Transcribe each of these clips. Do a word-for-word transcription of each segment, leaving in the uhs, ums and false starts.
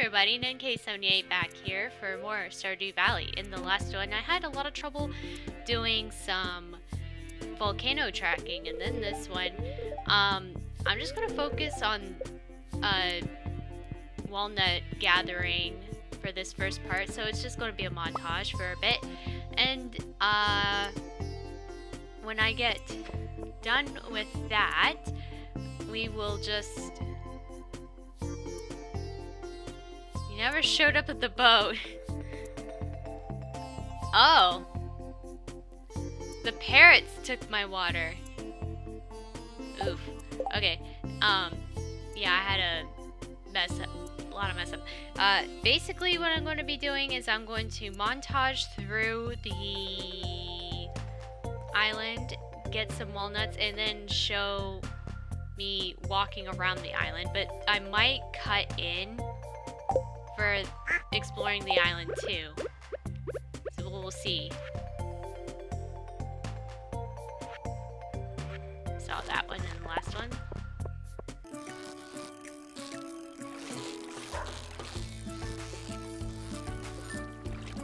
everybody, N K seventy-eight back here for more Stardew Valley. In the last one, I had a lot of trouble doing some volcano tracking, and then this one, um, I'm just going to focus on uh, walnut gathering for this first part, so it's just going to be a montage for a bit, and uh, when I get done with that, we will just... You never showed up at the boat. Oh. The parrots took my water. Oof. Okay. Um, yeah, I had a mess up. A lot of mess up. Uh, basically what I'm going to be doing is I'm going to montage through the island, get some walnuts, and then show me walking around the island. But I might cut in for exploring the island too. So we'll see. Saw that one and the last one.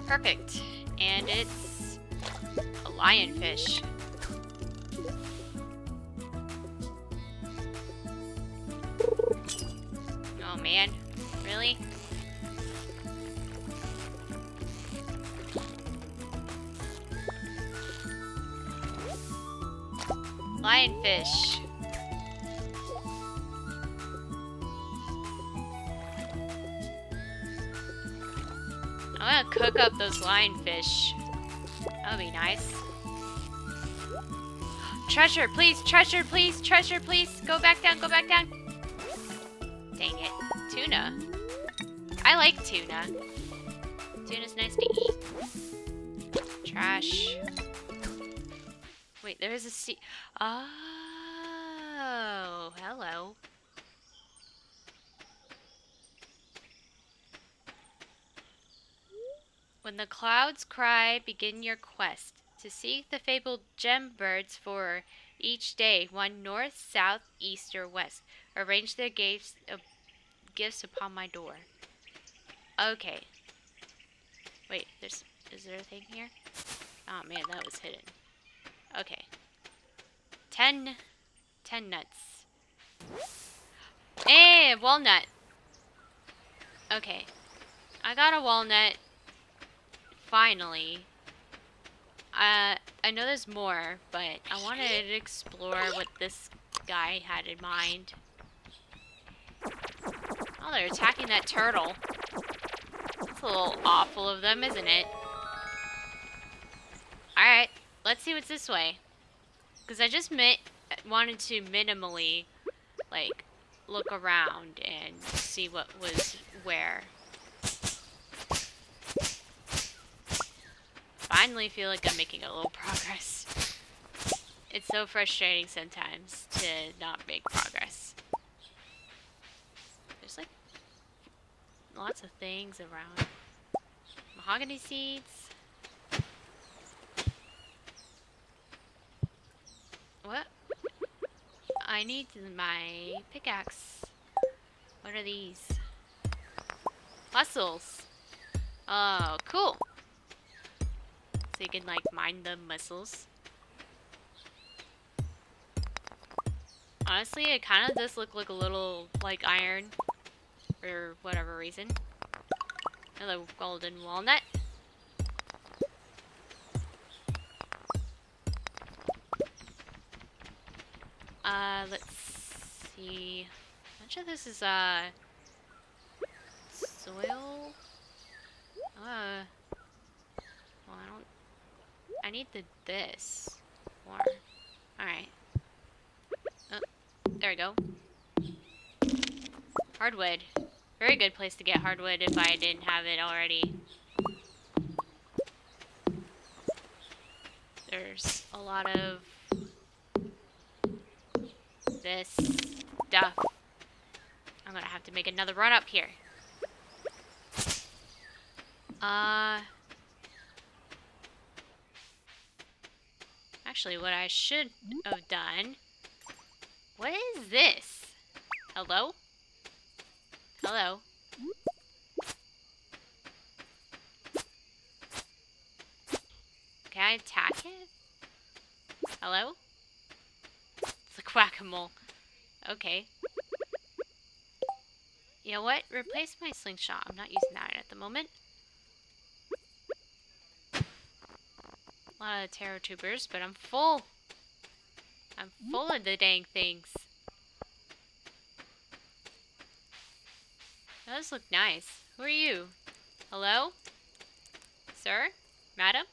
Perfect. And it's a lionfish. Oh man, really? Lionfish. I'm gonna cook up those lionfish. That'll be nice. Treasure, please, treasure, please, treasure, please. Go back down, go back down. Dang it. Tuna. I like tuna. Tuna's nice to eat. Trash. Wait, there is a sea. Oh, hello. When the clouds cry, begin your quest. To seek the fabled gem birds for each day, one north, south, east, or west. Arrange their gifts, uh, gifts upon my door. Okay. Wait, there's, is there a thing here? Oh man, that was hidden. Okay. Ten, ten nuts. Hey, walnut. Okay. I got a walnut. Finally, uh, I know there's more, but I wanted to explore what this guy had in mind. Oh, they're attacking that turtle. That's a little awful of them, isn't it? Alright, let's see what's this way. Because I just mi- wanted to minimally, like, look around and see what was where. Finally feel like I'm making a little progress. It's so frustrating sometimes to not make progress. There's like lots of things around. Mahogany seeds. What? I need my pickaxe. What are these? Mussels. Oh, cool. So you can, like, mine the missiles. Honestly, it kind of does look like a little, like, iron. For whatever reason. Another golden walnut. Uh, let's see. How much of this is, uh... soil? Uh... Well, I don't... I need the this more. Alright. Oh, there we go. Hardwood. Very good place to get hardwood if I didn't have it already. There's a lot of this stuff. I'm gonna have to make another run up here. Uh... Actually, what I should have done... What is this? Hello? Hello? attack it? Hello? It's a quack-a-mole. Okay. You know what? Replace my slingshot. I'm not using that at the moment. A lot of tarot tubers, but I'm full. I'm full of the dang things. Those look nice. Who are you? Hello? Sir? Madam?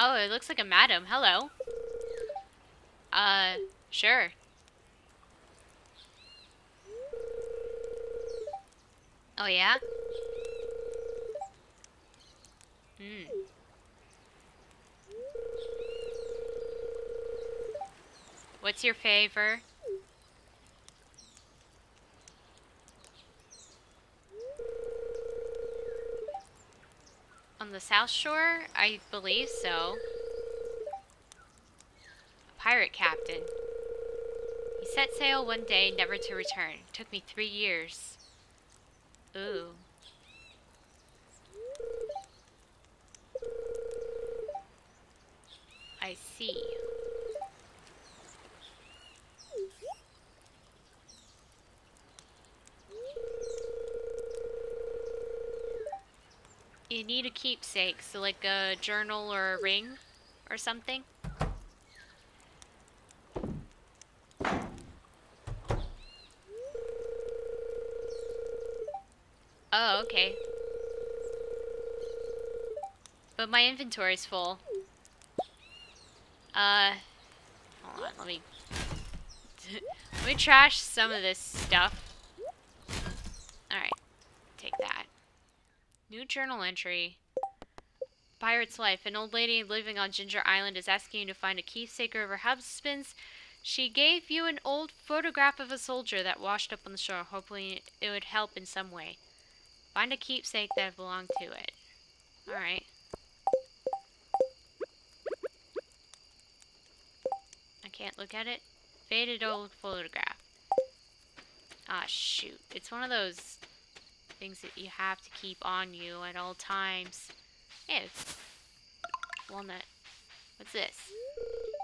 Oh, it looks like a madam. Hello. Uh, sure. Oh, yeah? Hmm. What's your favor? On the South Shore? I believe so. A pirate captain. He set sail one day, never to return. It took me three years. Ooh. I see. You need a keepsake, so like a journal or a ring or something. Oh, okay. But my inventory's full. Uh, hold on, let me let me trash some of this stuff. Alright, take that. New journal entry. Pirate's life. An old lady living on Ginger Island is asking you to find a keepsake of her husband's. She gave you an old photograph of a soldier that washed up on the shore. Hopefully it would help in some way. Find a keepsake that belonged to it. Alright. I can't look at it. Faded old photograph. Ah, shoot. It's one of those things that you have to keep on you at all times. Ew. Walnut. What's this?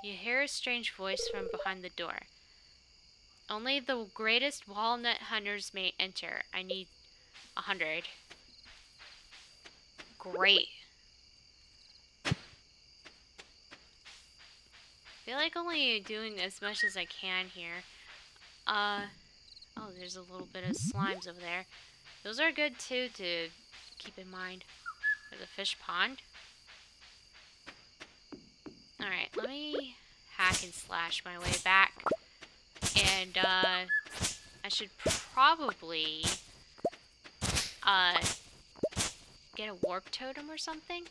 You hear a strange voice from behind the door. Only the greatest walnut hunters may enter. I need a hundred. Great. I feel like only doing as much as I can here. Uh, oh, there's a little bit of slimes over there. Those are good, too, to keep in mind. There's a fish pond. Alright, let me hack and slash my way back. And, uh, I should probably, uh, get a warp totem or something.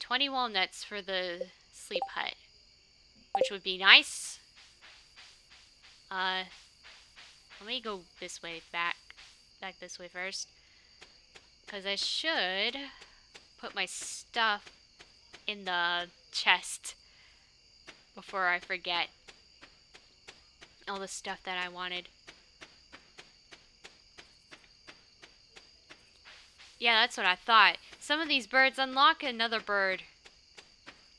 twenty walnuts for the sleep hut, which would be nice. Uh... Let me go this way, back, back this way first. Because I should put my stuff in the chest before I forget all the stuff that I wanted. Yeah, that's what I thought. Some of these birds unlock another bird.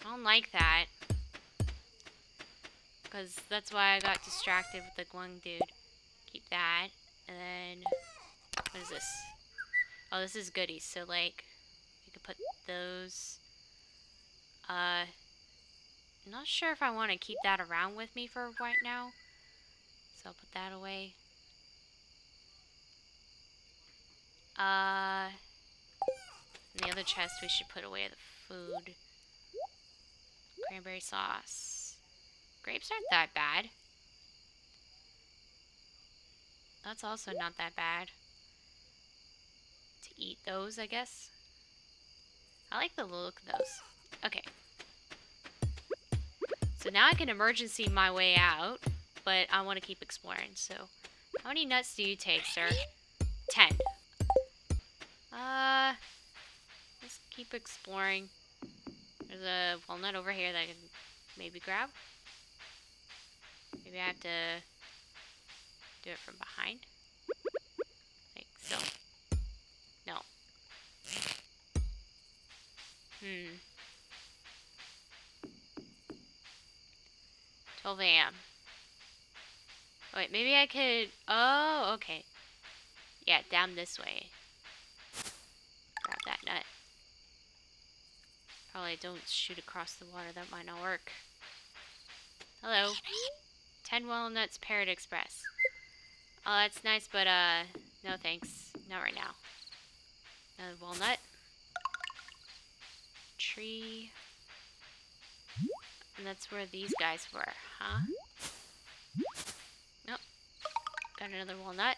I don't like that. Because that's why I got distracted with the Glung dude. Keep that, and then, what is this? Oh, this is goodies, so like, you could put those, uh, I'm not sure if I want to keep that around with me for right now, so I'll put that away. Uh, in the other chest we should put away the food. Cranberry sauce. Grapes aren't that bad. That's also not that bad. To eat those, I guess. I like the look of those. Okay. So now I can emergency my way out, but I want to keep exploring, so. How many nuts do you take, sir? Ten. Uh, let's keep exploring. There's a walnut over here that I can maybe grab. Maybe I have to Do it from behind. Like so. No. Hmm. twelve a m Oh, wait, maybe I could... Oh, okay. Yeah, down this way. Grab that nut. Probably don't shoot across the water. That might not work. Hello. ten walnuts, Parrot Express. Oh, that's nice, but, uh, no thanks. Not right now. Another walnut. Tree. And that's where these guys were, huh? Nope. Got another walnut.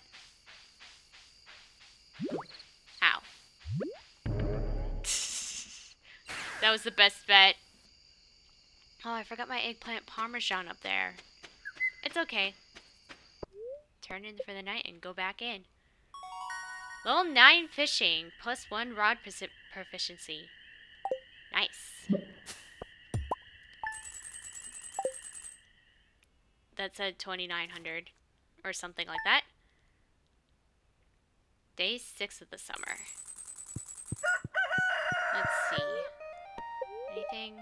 Ow. That was the best bet. Oh, I forgot my eggplant parmesan up there. It's okay. Turn in for the night and go back in. Level nine fishing. Plus one rod proficiency. Nice. That said twenty-nine hundred or something like that. Day six of the summer. Let's see. Anything?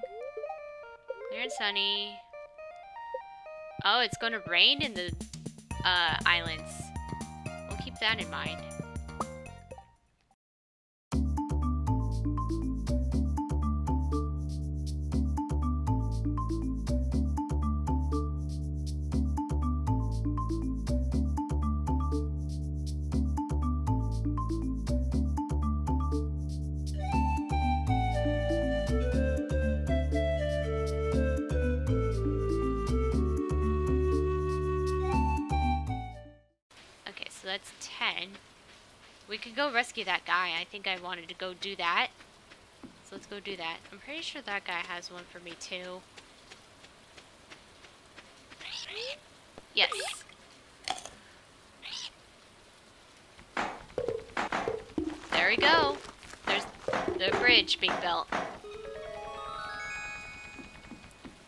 Clear and sunny. Oh, it's gonna rain in the uh, islands. We'll keep that in mind. We could go rescue that guy. I think I wanted to go do that. So let's go do that. I'm pretty sure that guy has one for me too. Yes. There we go. There's the bridge being built.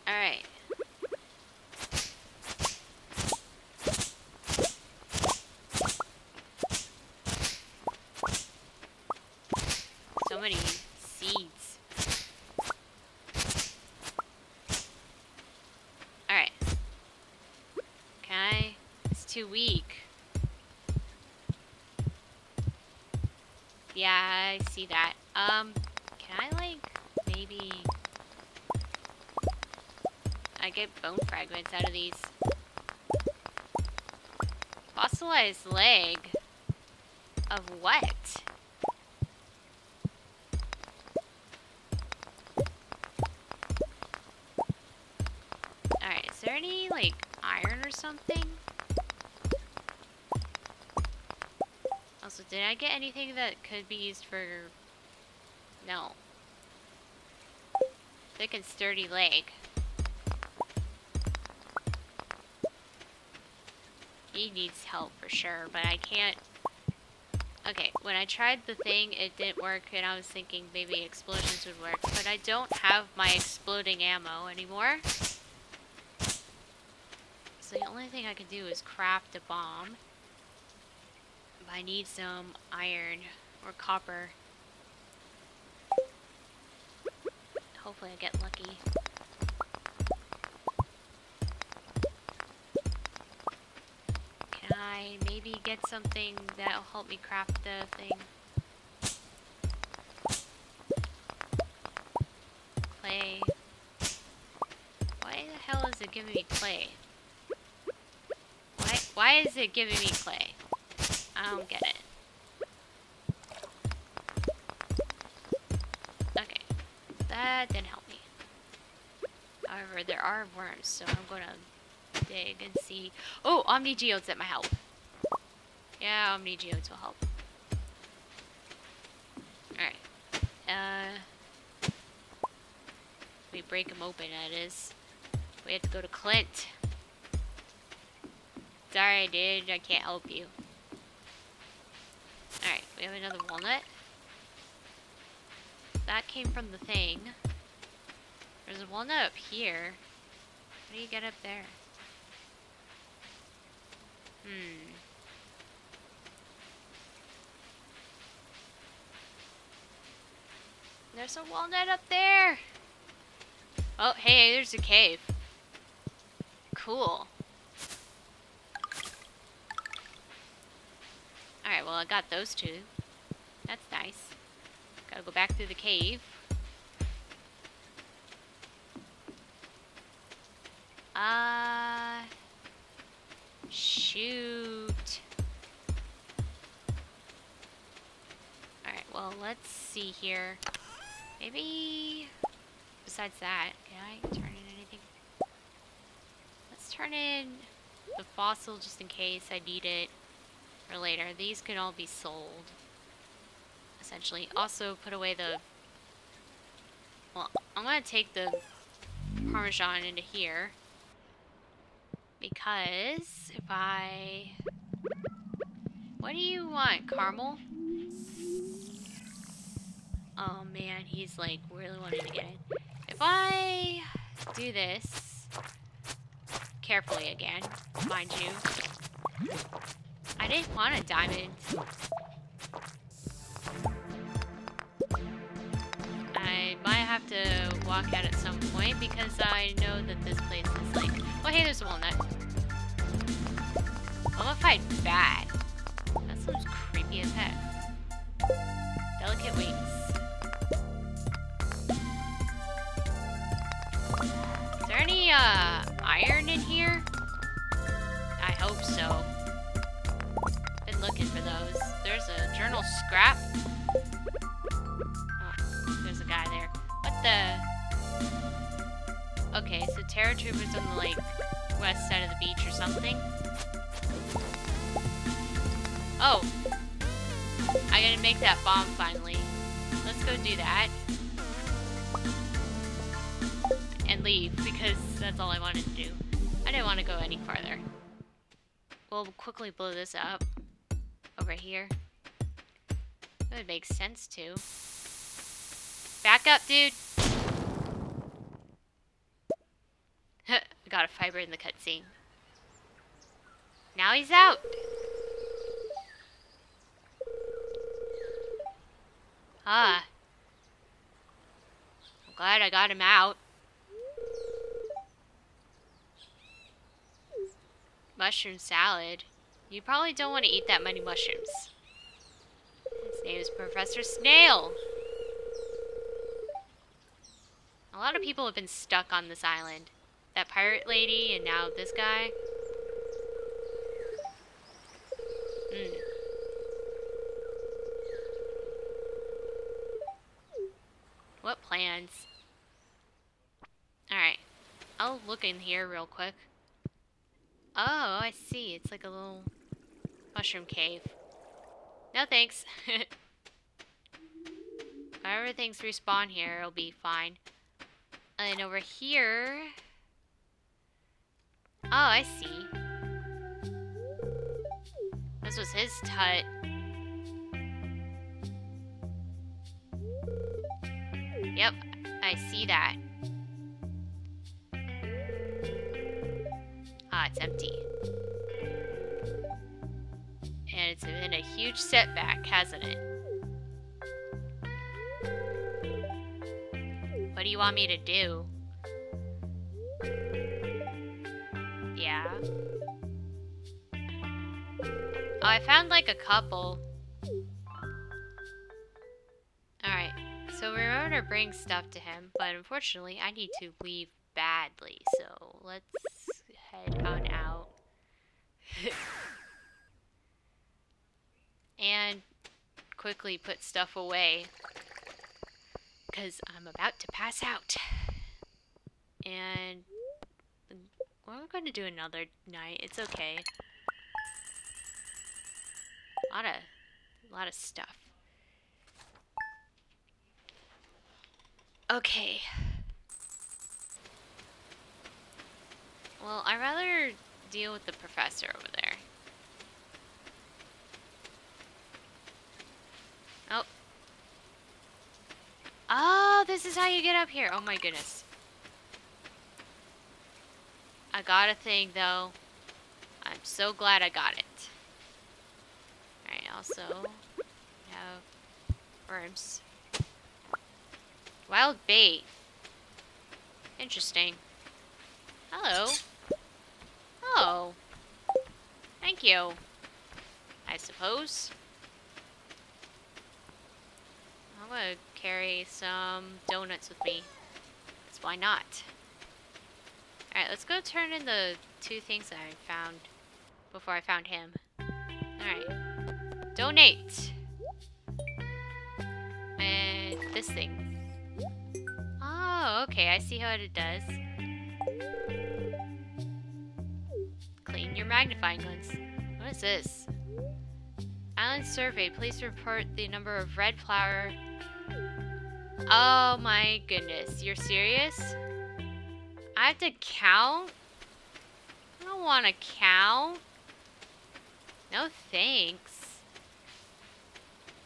Alright. Seeds. Alright. Okay. It's too weak. Yeah, I see that. Um, can I, like, maybe... I get bone fragments out of these. Fossilized leg? Of what? Something. Also, did I get anything that could be used for... No. Thick and sturdy leg. He needs help for sure, but I can't... Okay, when I tried the thing, it didn't work, and I was thinking maybe explosions would work, but I don't have my exploding ammo anymore. So the only thing I can do is craft a bomb. But I need some iron or copper. Hopefully I get lucky. Can I maybe get something that'll help me craft the thing? Clay. Why the hell is it giving me clay? Why is it giving me clay? I don't get it. Okay. That didn't help me. However, there are worms, so I'm gonna dig and see. Oh, Omni Geodes that might help. Yeah, Omni Geodes will help. Alright. Uh. We break them open, that is. We have to go to Clint. Sorry, dude. I can't help you. Alright, we have another walnut. That came from the thing. There's a walnut up here. What do you get up there? Hmm. There's a walnut up there. Oh, hey, there's a cave. Cool. Alright, well, I got those two. That's nice. Gotta go back through the cave. Ah. Uh, shoot. Alright, well, let's see here. Maybe, besides that, can I turn in anything? Let's turn in the fossil just in case I need it for later. These can all be sold, essentially. Also, put away the... Well, I'm going to take the Parmesan into here. Because if I... What do you want, caramel? Oh man, he's like really wanting to get it. If I do this carefully again, mind you, I didn't want a diamond. I might have to walk out at some point because I know that this place is like... Oh hey, there's a walnut. I'm gonna fight bad. That sounds creepy as heck. Delicate wings. Is there any, uh, iron in here? I hope so. Been looking for those. There's a journal scrap. Oh, there's a guy there. What the? Okay, so Terror Troopers on the, like, west side of the beach or something. Oh! I gotta make that bomb finally. Let's go do that. Leave, because that's all I wanted to do. I didn't want to go any farther. We'll quickly blow this up over here. That would make sense too. Back up, dude! Got a fiber in the cutscene. Now he's out! Ah. I'm glad I got him out. Mushroom salad. You probably don't want to eat that many mushrooms. His name is Professor Snail. A lot of people have been stuck on this island. That pirate lady and now this guy. Mm. What plans? Alright. I'll look in here real quick. Oh, I see. It's like a little mushroom cave. No thanks. If ever things respawn here, it'll be fine. And over here... Oh, I see. This was his tut. Yep, I see that. Ah, it's empty. And it's been a huge setback, hasn't it? What do you want me to do? Yeah. Oh, I found like a couple. Alright, so we remember to bring stuff to him, but unfortunately I need to leave badly, so let's... head on out. And quickly put stuff away because I'm about to pass out. And well, we're going to do another night. It's okay. A lot of, a lot of stuff. Okay. Well, I'd rather deal with the professor over there. Oh. Oh, this is how you get up here. Oh my goodness. I got a thing, though. I I'm so glad I got it. Alright, also we have worms. Wild bait. Interesting. Hello. Oh. Thank you. I suppose. I'm gonna carry some donuts with me. Because why not? Alright, let's go turn in the two things that I found before I found him. Alright. Donate. And this thing. Oh, okay. I see how it does. Clean your magnifying lens. What is this? Island survey. Please report the number of red flower. Oh my goodness. You're serious? I have to count? I don't want to count. No thanks.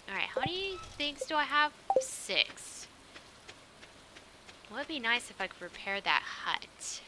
Alright, how many things do I have? Six. Well, it'd be nice if I could repair that hut.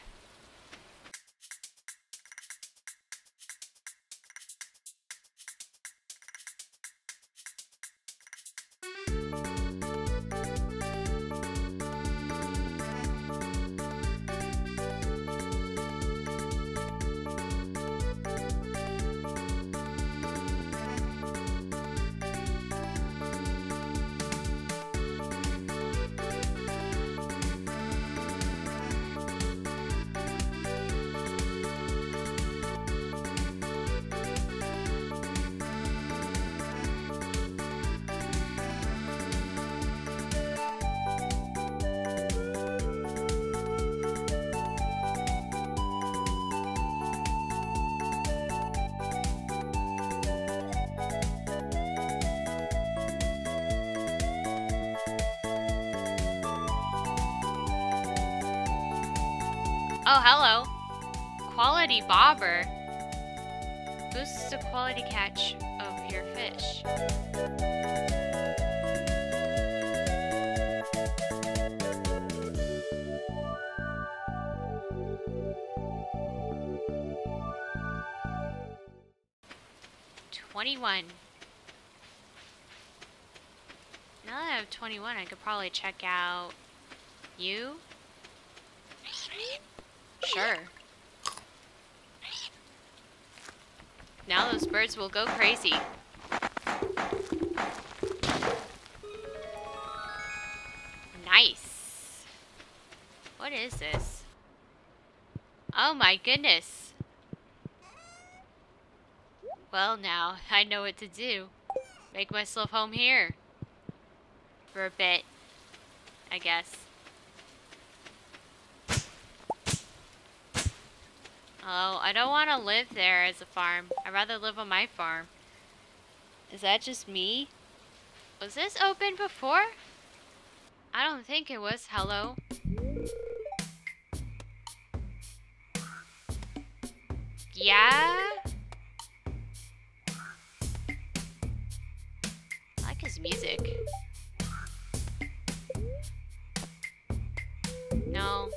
Oh, hello. Quality bobber. Boosts the quality catch of your fish. twenty-one. Now that I have twenty-one, I could probably check out you. Sure. Now those birds will go crazy. Nice. What is this? Oh my goodness. Well, now I know what to do. Make myself home here. For a bit, I guess. Oh, I don't want to live there as a farm. I'd rather live on my farm. Is that just me? Was this open before? I don't think it was. Hello. Yeah? I like his music. No.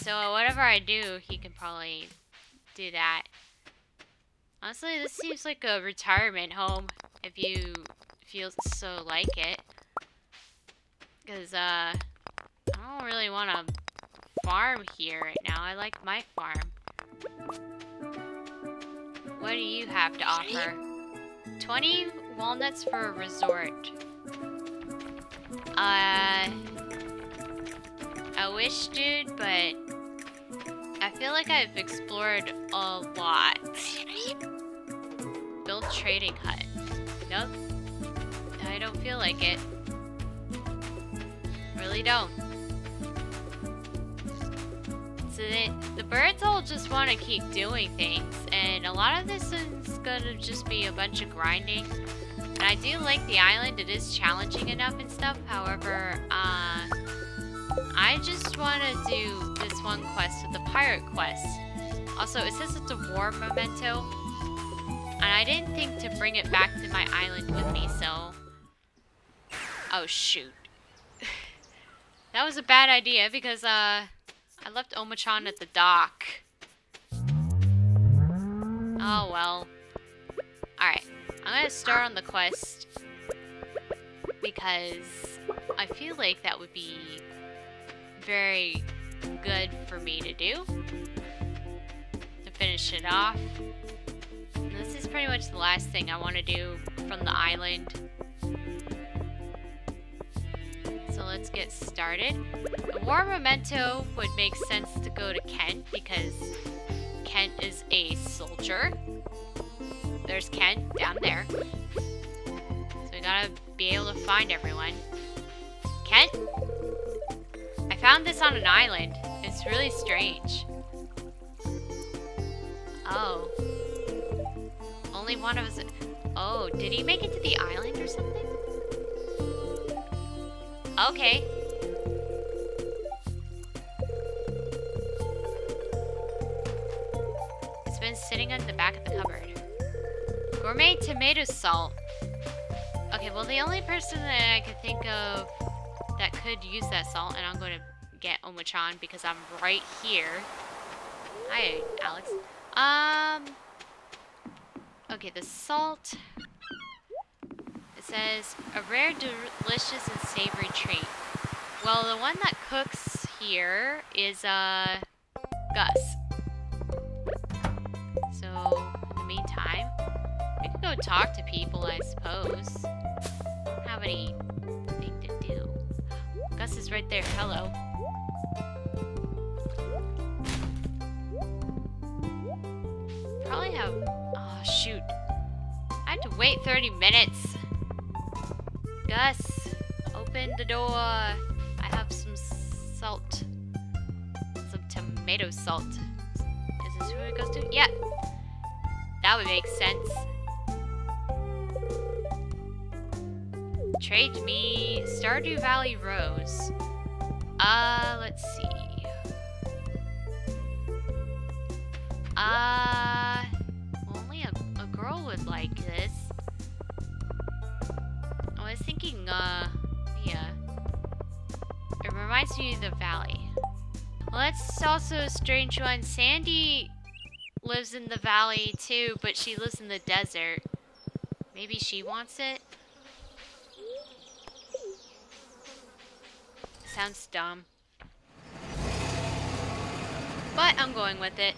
So whatever I do, he can probably do that. Honestly, this seems like a retirement home, if you feel so like it. Because, uh, I don't really want to farm here right now. I like my farm. What do you have to offer? twenty walnuts for a resort. Uh, I wish, dude, but... I feel like I've explored a lot. Build trading hut. Nope. I don't feel like it. Really don't. So they, the birds all just want to keep doing things. And a lot of this is going to just be a bunch of grinding. And I do like the island. It is challenging enough and stuff. However, uh... I just want to do this one quest with the pirate quest. Also, it says it's a war memento, and I didn't think to bring it back to my island with me, so... Oh, shoot. That was a bad idea, because uh, I left Omachan at the dock. Oh, well. Alright. I'm gonna start on the quest because I feel like that would be very good for me to do. To finish it off. And this is pretty much the last thing I want to do from the island. So let's get started. The War Memento would make sense to go to Kent because Kent is a soldier. There's Kent down there. So we gotta be able to find everyone. Kent? I found this on an island. It's really strange. Oh. Only one of us... Oh, did he make it to the island or something? Okay. It's been sitting on the back of the cupboard. Gourmet tomato salt. Okay, well the only person that I could think of that could use that salt, and I'm going to get Omachan because I'm right here. Hi, Alex. Um... Okay, the salt... says, a rare, delicious, and savory treat. Well, the one that cooks here is, uh, Gus. So, in the meantime, I can go talk to people, I suppose. I don't have anything to do. Gus is right there. Hello. Probably have... Oh, shoot. I have to wait thirty minutes. Gus, open the door. I have some salt. Some tomato salt. Is this where it goes to? Yeah. That would make sense. Trade me Stardew Valley Rose. Uh, let's see. Uh, only a, a girl would like this. I was thinking, uh, yeah. It reminds me of the valley. Well, that's also a strange one. Sandy lives in the valley too, but she lives in the desert. Maybe she wants it? Sounds dumb. But I'm going with it.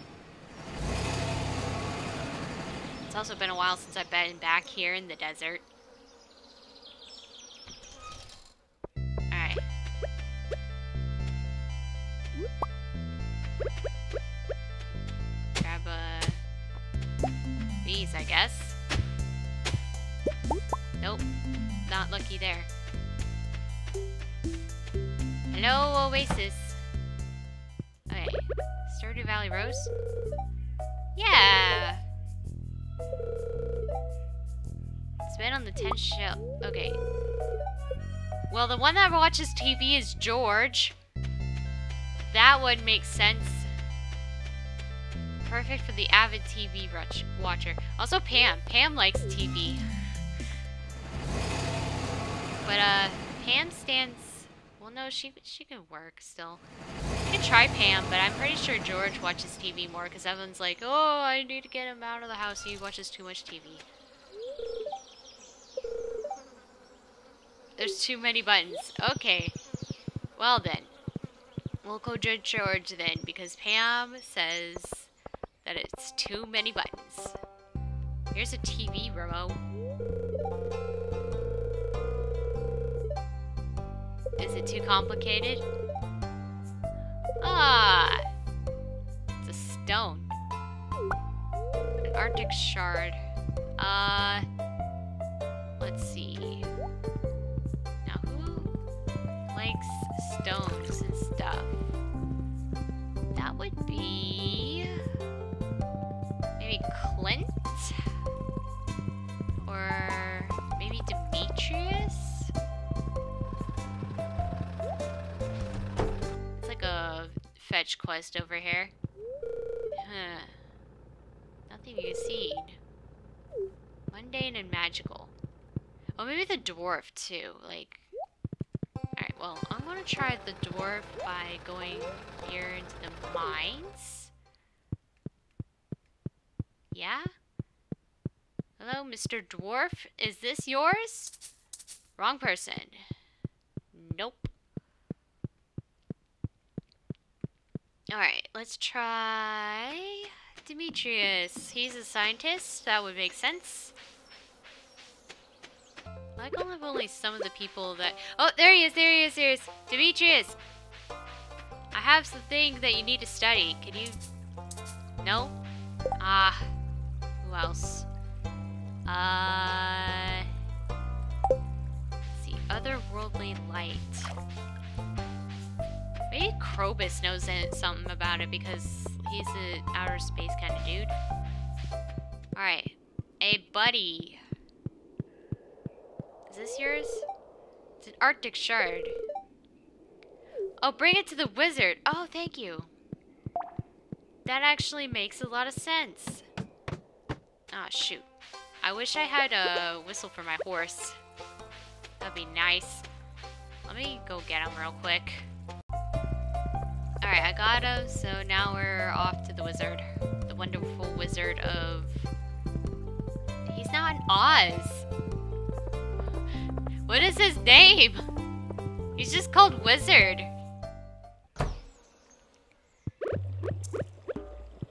It's also been a while since I've been back here in the desert. I guess. Nope. Not lucky there. Hello, Oasis. Okay. Stardew Valley Rose? Yeah! It's been on the tenth shelf. Okay. Well, the one that watches T V is George. That would make sense. Perfect for the avid T V watcher. Also Pam. Pam likes T V. But uh, Pam stands... Well, no, she she can work still. I can try Pam, but I'm pretty sure George watches T V more because everyone's like, oh, I need to get him out of the house. He watches too much T V. There's too many buttons. Okay. Well then. We'll go judge George then because Pam says... that it's too many buttons. Here's a T V remote. Is it too complicated? Ah! It's a stone. An Arctic shard. Uh... Let's see. Now who likes stones and stuff? That would be... maybe Clint? Or maybe Demetrius? It's like a fetch quest over here. Huh. Nothing you seen. Mundane and magical. Oh, maybe the dwarf too. Like. Alright, well, I'm gonna try the dwarf by going here into the mines. yeah? Hello, Mister Dwarf. Is this yours? Wrong person. Nope. Alright, let's try... Demetrius. He's a scientist. That would make sense. I can have only some of the people that... Oh, there he is, there he is, there he is. Demetrius! I have something that you need to study. Can you... No? Ah. Uh, who else? Uh... Let's see. Otherworldly light. Maybe Krobus knows something about it because he's an outer space kind of dude. Alright. Hey, buddy. Is this yours? It's an Arctic shard. Oh, bring it to the wizard. Oh, thank you. That actually makes a lot of sense. Oh, shoot. I wish I had a whistle for my horse. That'd be nice. Let me go get him real quick. Alright, I got him, so now we're off to the wizard. The wonderful wizard of... He's not in Oz! What is his name? He's just called Wizard.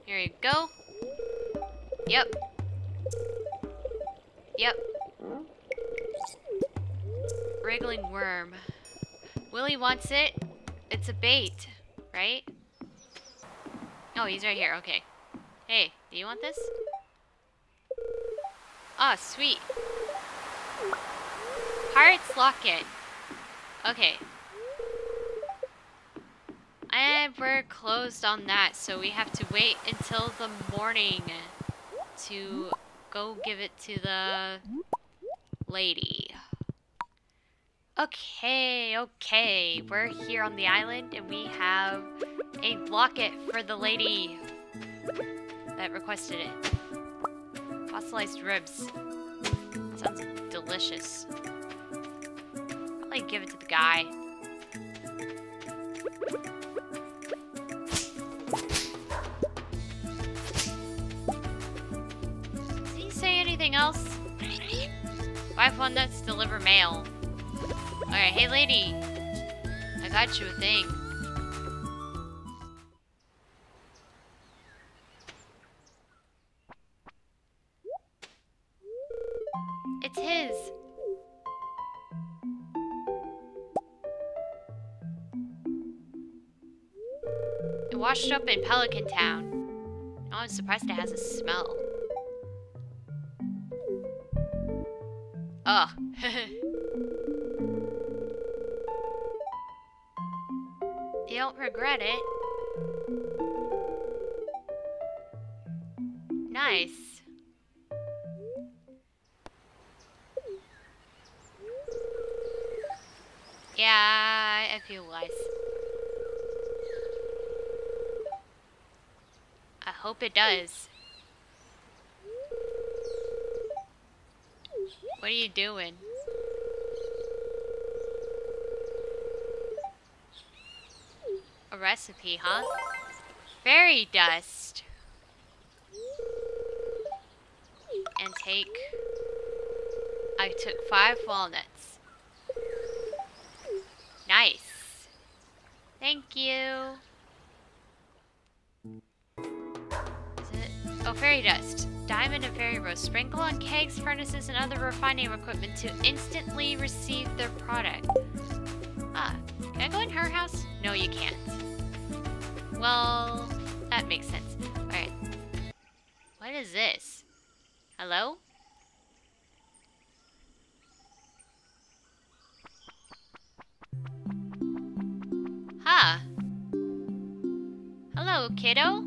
Here you go. Yep. Yep. Wriggling worm. Willy wants it. It's a bait, right? Oh, he's right here. Okay. Hey, do you want this? Ah, sweet. Pirate's Locket. Okay. And we're closed on that, so we have to wait until the morning to go give it to the lady. Okay, okay. We're here on the island, and we have a locket for the lady that requested it. Fossilized ribs. Sounds delicious. Like give it to the guy. Did he say anything else? Wife one that's deliver mail. Alright, hey lady. I got you a thing. It's his. Washed up in Pelican Town. Oh, I'm surprised it has a smell. Ugh. You don't regret it. Nice. Yeah, I feel wise. Hope it does. What are you doing? A recipe, huh? Fairy dust. And take... I took five walnuts. Nice. Thank you. Oh, fairy dust. Diamond and fairy roast. Sprinkle on kegs, furnaces, and other refining equipment to instantly receive their product. Ah, can I go in her house? No, you can't. Well, that makes sense. Alright. What is this? Hello? Huh. Hello, kiddo.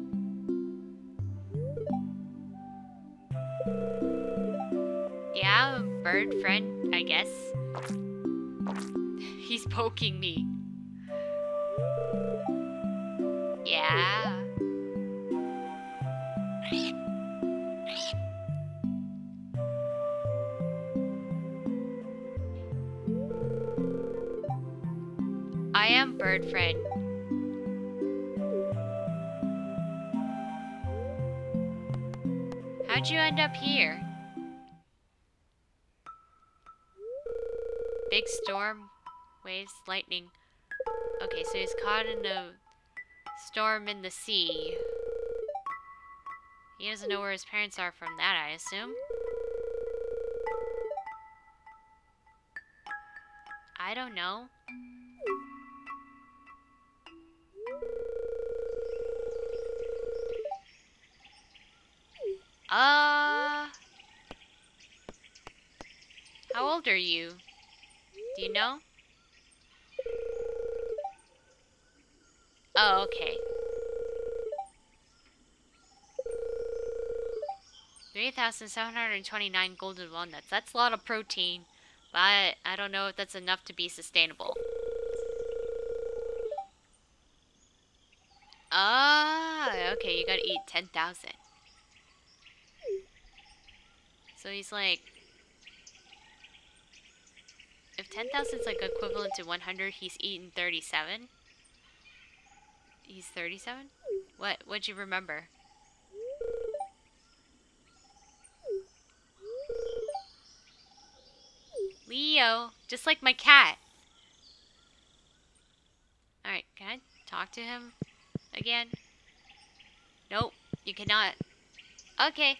Yeah, I'm a bird friend, I guess. He's poking me. Yeah. I am bird friend. How'd you end up here? Big storm, waves, lightning. Okay, so he's caught in a storm in the sea. He doesn't know where his parents are from that, I assume. I don't know. Uh... How old are you? Do you know? Oh, okay. three thousand seven hundred twenty-nine golden walnuts. That's a lot of protein, but I don't know if that's enough to be sustainable. Ah, okay, you gotta eat ten thousand. So he's like... If ten thousand is like equivalent to one hundred, he's eaten thirty-seven? He's thirty-seven? What? What'd you remember? Leo! Just like my cat! Alright, can I talk to him again? Nope, you cannot. Okay.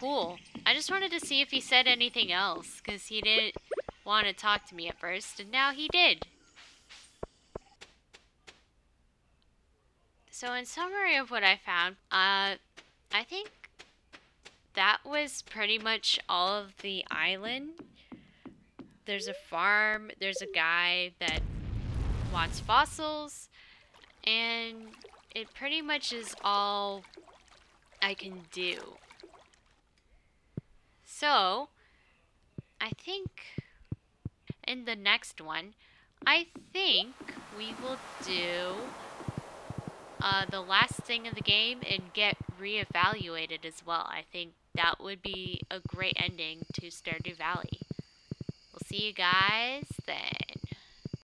Cool. I just wanted to see if he said anything else, because he didn't want to talk to me at first, and now he did. So in summary of what I found, uh, I think that was pretty much all of the island. There's a farm, there's a guy that wants fossils, and it pretty much is all I can do. So, I think in the next one, I think we will do... Uh, the last thing of the game and get reevaluated as well. I think that would be a great ending to Stardew Valley. We'll see you guys then.